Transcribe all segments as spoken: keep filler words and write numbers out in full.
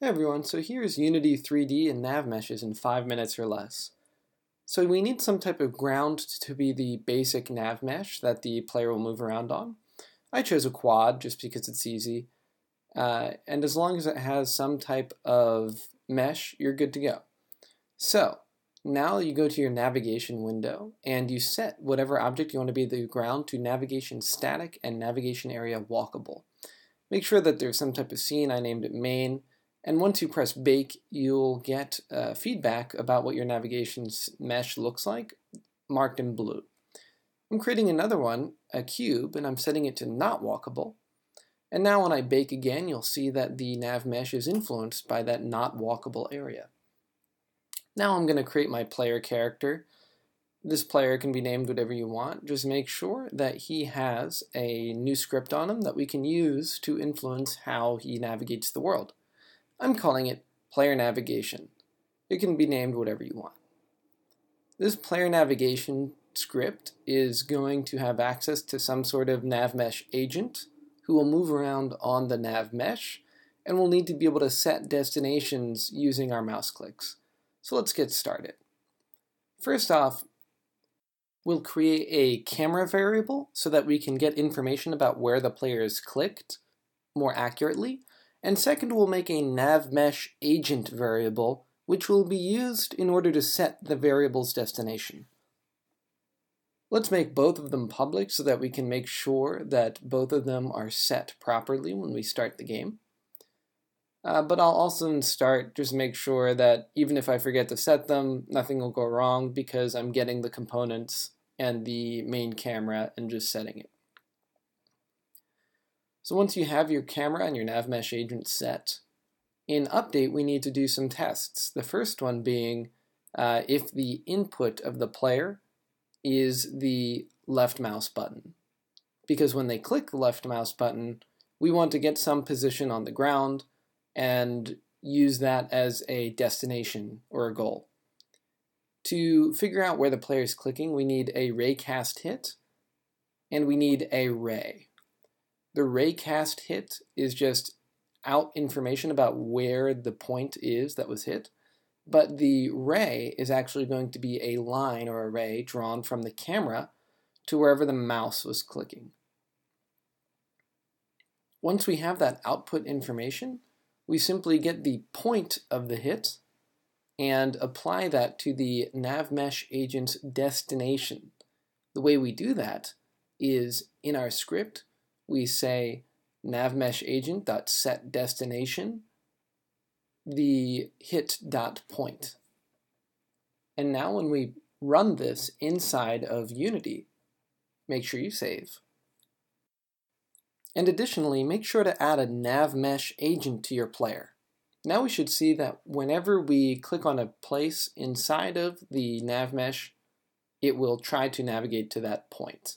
Hey everyone, so here's Unity three D and NavMeshes in five minutes or less. So we need some type of ground to be the basic NavMesh that the player will move around on. I chose a quad just because it's easy, uh, and as long as it has some type of mesh, you're good to go. So now you go to your navigation window and you set whatever object you want to be the ground to navigation static and navigation area walkable. Make sure that there's some type of scene. I named it main. And once you press bake, you'll get uh, feedback about what your navigation mesh looks like, marked in blue. I'm creating another one, a cube, and I'm setting it to not walkable. And now when I bake again, you'll see that the nav mesh is influenced by that not walkable area. Now I'm going to create my player character. This player can be named whatever you want. Just make sure that he has a new script on him that we can use to influence how he navigates the world. I'm calling it Player Navigation. It can be named whatever you want. This Player Navigation script is going to have access to some sort of NavMesh agent who will move around on the NavMesh, and we'll need to be able to set destinations using our mouse clicks. So let's get started. First off, we'll create a camera variable so that we can get information about where the player is clicked more accurately. And second, we'll make a NavMesh agent variable, which will be used in order to set the variable's destination. Let's make both of them public so that we can make sure that both of them are set properly when we start the game. Uh, but I'll also start, just make sure that even if I forget to set them, nothing will go wrong because I'm getting the components and the main camera and just setting it. So once you have your camera and your NavMesh agent set, in update we need to do some tests. The first one being uh, if the input of the player is the left mouse button. Because when they click the left mouse button, we want to get some position on the ground and use that as a destination or a goal. To figure out where the player is clicking, we need a raycast hit and we need a ray. The raycast hit is just out information about where the point is that was hit, but the ray is actually going to be a line or a ray drawn from the camera to wherever the mouse was clicking. Once we have that output information, we simply get the point of the hit and apply that to the NavMesh agent's destination. The way we do that is in our script, we say navmeshagent.setDestination, the hit.point. And now when we run this inside of Unity, make sure you save. And additionally, make sure to add a NavMesh agent to your player. Now we should see that whenever we click on a place inside of the NavMesh, it will try to navigate to that point.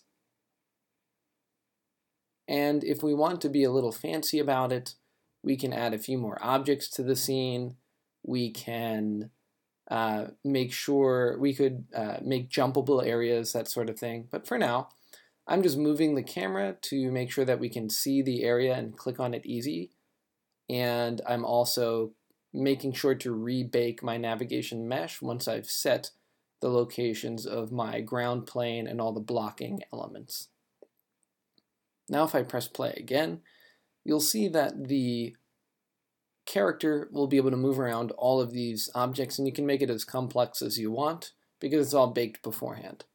And if we want to be a little fancy about it, we can add a few more objects to the scene. We can uh, make sure we could uh, make jumpable areas, that sort of thing. But for now, I'm just moving the camera to make sure that we can see the area and click on it easy. And I'm also making sure to rebake my navigation mesh once I've set the locations of my ground plane and all the blocking elements. Now if I press play again, you'll see that the character will be able to move around all of these objects, and you can make it as complex as you want because it's all baked beforehand.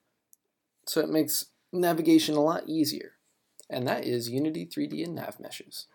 So it makes navigation a lot easier. And that is Unity three D and NavMeshes.